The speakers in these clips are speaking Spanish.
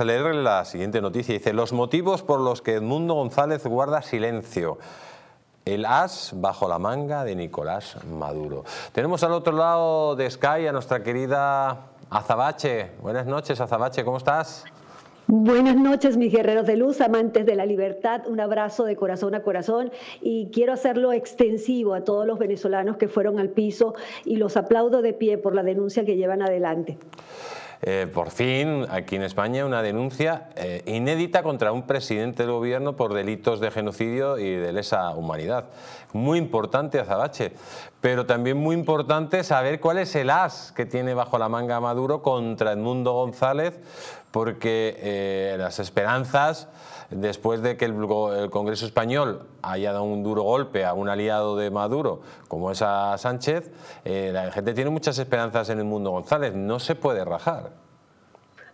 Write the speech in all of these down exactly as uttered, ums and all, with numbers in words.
A leer la siguiente noticia, dice: los motivos por los que Edmundo González guarda silencio. El as bajo la manga de Nicolás Maduro. Tenemos al otro lado de Sky a nuestra querida Azabache. Buenas noches, Azabache, ¿cómo estás? Buenas noches, mis guerreros de luz, amantes de la libertad, un abrazo de corazón a corazón, y quiero hacerlo extensivo a todos los venezolanos que fueron al piso, y los aplaudo de pie por la denuncia que llevan adelante. Eh, por fin, aquí en España, una denuncia eh, inédita contra un presidente del gobierno por delitos de genocidio y de lesa humanidad. Muy importante, Azabache, pero también muy importante saber cuál es el as que tiene bajo la manga Maduro contra Edmundo González, porque eh, las esperanzas, después de que el, el Congreso español haya dado un duro golpe a un aliado de Maduro, como es a Sánchez, eh, la gente tiene muchas esperanzas en Edmundo González, no se puede rajar.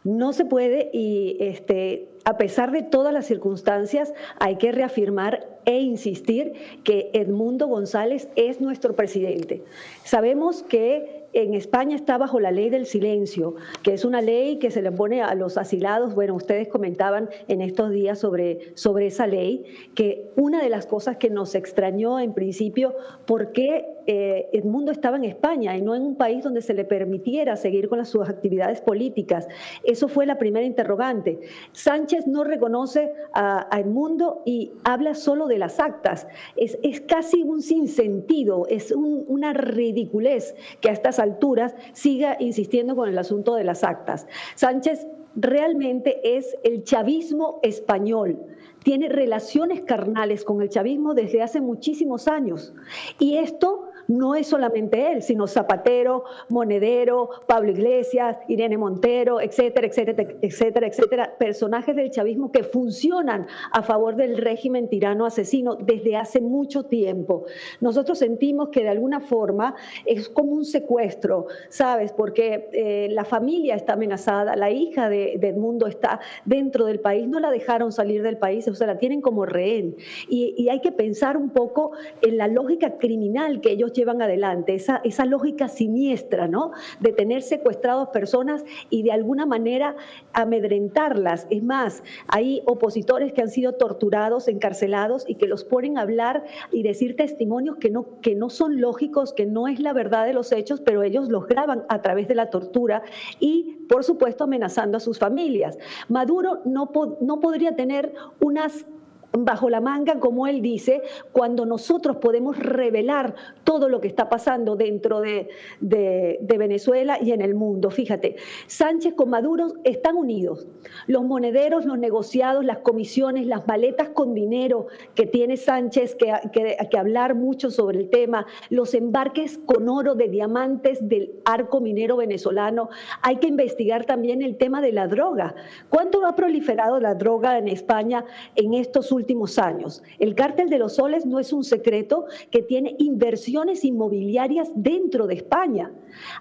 No se puede, y este, a pesar de todas las circunstancias, hay que reafirmar e insistir que Edmundo González es nuestro presidente. Sabemos que en España está bajo la ley del silencio, que es una ley que se le pone a los asilados. Bueno, ustedes comentaban en estos días sobre, sobre esa ley, que una de las cosas que nos extrañó en principio, ¿por qué eh, Edmundo estaba en España y no en un país donde se le permitiera seguir con las, sus actividades políticas? Eso fue la primera interrogante. Sánchez no reconoce a, a Edmundo y habla solo de las actas. Es, es casi un sinsentido, es un, una ridiculez que hasta alturas siga insistiendo con el asunto de las actas. Sánchez realmente es el chavismo español, tiene relaciones carnales con el chavismo desde hace muchísimos años, y esto no es solamente él, sino Zapatero, Monedero, Pablo Iglesias, Irene Montero, etcétera, etcétera, etcétera, etcétera, personajes del chavismo que funcionan a favor del régimen tirano asesino desde hace mucho tiempo. Nosotros sentimos que de alguna forma es como un secuestro, ¿sabes? Porque eh, la familia está amenazada, la hija de, de Edmundo está dentro del país, no la dejaron salir del país, o sea, la tienen como rehén. Y, y hay que pensar un poco en la lógica criminal que ellos llevan adelante, esa, esa lógica siniestra, ¿no?, de tener secuestrados personas y de alguna manera amedrentarlas. Es más, hay opositores que han sido torturados, encarcelados, y que los ponen a hablar y decir testimonios que no, que no son lógicos, que no es la verdad de los hechos, pero ellos los graban a través de la tortura y, por supuesto, amenazando a sus familias. Maduro no, po- no podría tener unas bajo la manga, como él dice, cuando nosotros podemos revelar todo lo que está pasando dentro de, de, de Venezuela y en el mundo. Fíjate, Sánchez con Maduro están unidos. Los monederos, los negociados, las comisiones, las maletas con dinero que tiene Sánchez, que, que, que hablar mucho sobre el tema, los embarques con oro de diamantes del arco minero venezolano. Hay que investigar también el tema de la droga. ¿Cuánto ha proliferado la droga en España en estos últimos últimos años? El cártel de los soles no es un secreto que tiene inversiones inmobiliarias dentro de España.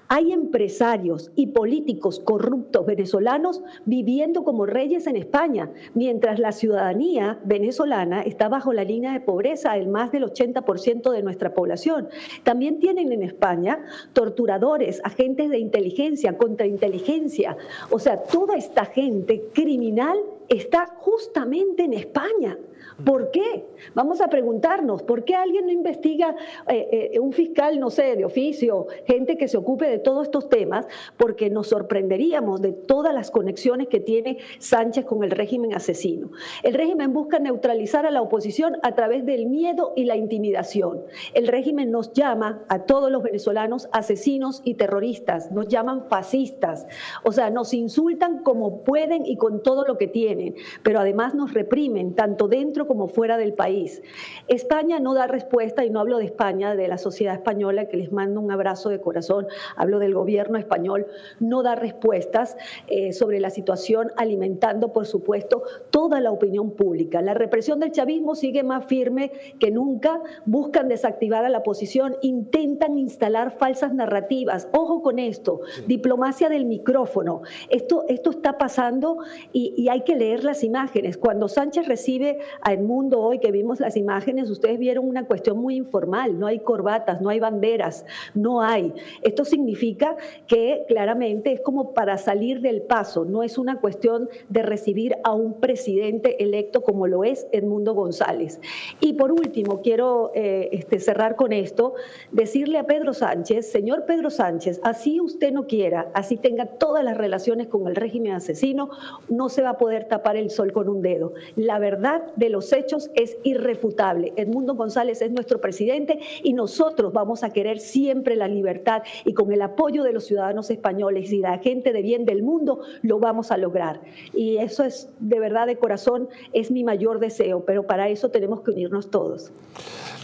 Hay empresarios y políticos corruptos venezolanos viviendo como reyes en España, mientras la ciudadanía venezolana está bajo la línea de pobreza, el más del ochenta por ciento de nuestra población. También tienen en España torturadores, agentes de inteligencia, contrainteligencia. O sea, toda esta gente criminal está justamente en España. ¿Por qué? Vamos a preguntarnos, ¿por qué alguien no investiga, eh, eh, un fiscal, no sé, de oficio, gente que se ocupe de todos estos temas? Porque nos sorprenderíamos de todas las conexiones que tiene Sánchez con el régimen asesino. El régimen busca neutralizar a la oposición a través del miedo y la intimidación. El régimen nos llama a todos los venezolanos asesinos y terroristas, nos llaman fascistas, o sea, nos insultan como pueden y con todo lo que tienen, pero además nos reprimen, tanto dentro como fuera del país. España no da respuesta, y no hablo de España, de la sociedad española, que les mando un abrazo de corazón, hablo del gobierno español, no da respuestas eh, sobre la situación, alimentando, por supuesto, toda la opinión pública. La represión del chavismo sigue más firme que nunca, buscan desactivar a la oposición, intentan instalar falsas narrativas. Ojo con esto, sí. Diplomacia del micrófono. Esto, esto está pasando, y, y hay que leer leer las imágenes. Cuando Sánchez recibe a Edmundo hoy, que vimos las imágenes, ustedes vieron una cuestión muy informal. No hay corbatas, no hay banderas, no hay. Esto significa que claramente es como para salir del paso. No es una cuestión de recibir a un presidente electo como lo es Edmundo González. Y por último, quiero eh, este, cerrar con esto, decirle a Pedro Sánchez, señor Pedro Sánchez, así usted no quiera, así tenga todas las relaciones con el régimen asesino, no se va a poder tapar el sol con un dedo. La verdad de los hechos es irrefutable. Edmundo González es nuestro presidente y nosotros vamos a querer siempre la libertad, y con el apoyo de los ciudadanos españoles y la gente de bien del mundo lo vamos a lograr. Y eso es de verdad, de corazón, es mi mayor deseo, pero para eso tenemos que unirnos todos.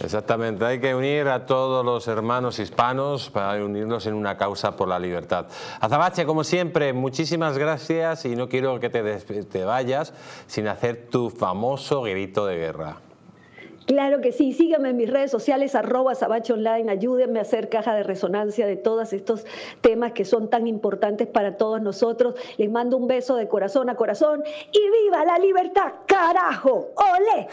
Exactamente, hay que unir a todos los hermanos hispanos para unirnos en una causa por la libertad. Azabache, como siempre, muchísimas gracias, y no quiero que te, te vayas sin hacer tu famoso grito de guerra. Claro que sí, síganme en mis redes sociales, arroba Azabache Online, ayúdenme a hacer caja de resonancia de todos estos temas que son tan importantes para todos nosotros. Les mando un beso de corazón a corazón y ¡viva la libertad, carajo! ¡Olé!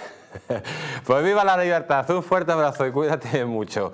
Pues viva la libertad, un fuerte abrazo y cuídate mucho.